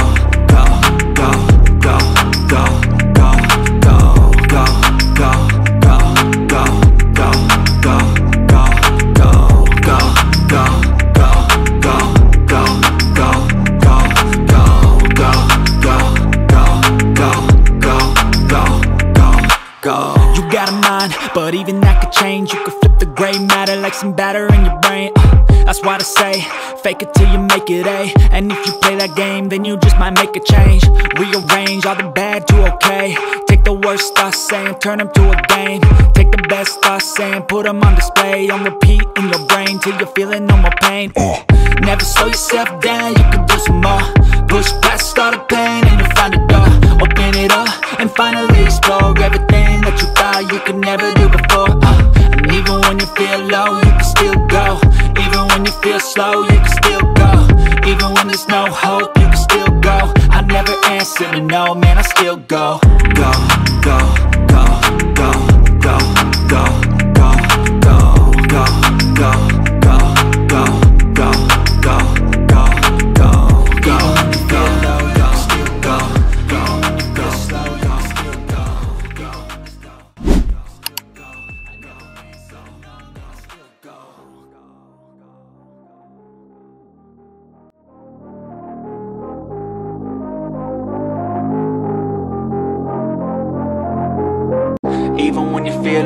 go, go, go, go, go, go, go, go, go, go, go, go, go, go, go, go, go, go, go, go, go, go, go, go, go. Go. You got a mind, but even that could change. You could flip the gray matter like some batter in your brain. That's why I say, fake it till you make it, A. And if you play that game, then you just might make a change. Rearrange all the bad to okay. Take the worst thoughts saying, turn them to a game. Take the best thoughts saying, put them on display. On repeat in your brain till you're feeling no more pain. Never slow yourself down, you can do some more. Push past all the pain and you'll find a door. Open it up and finally explore everything that you thought you could never do before. And even when you feel low, you can still go. Even when you feel slow, you can still go. Even when there's no hope, you can still go. I never answer to no, man, I still go. Go, go, go, go, go, go, go, go, go, go, go, go, go, go, go, go, go, go, go. Even when you feel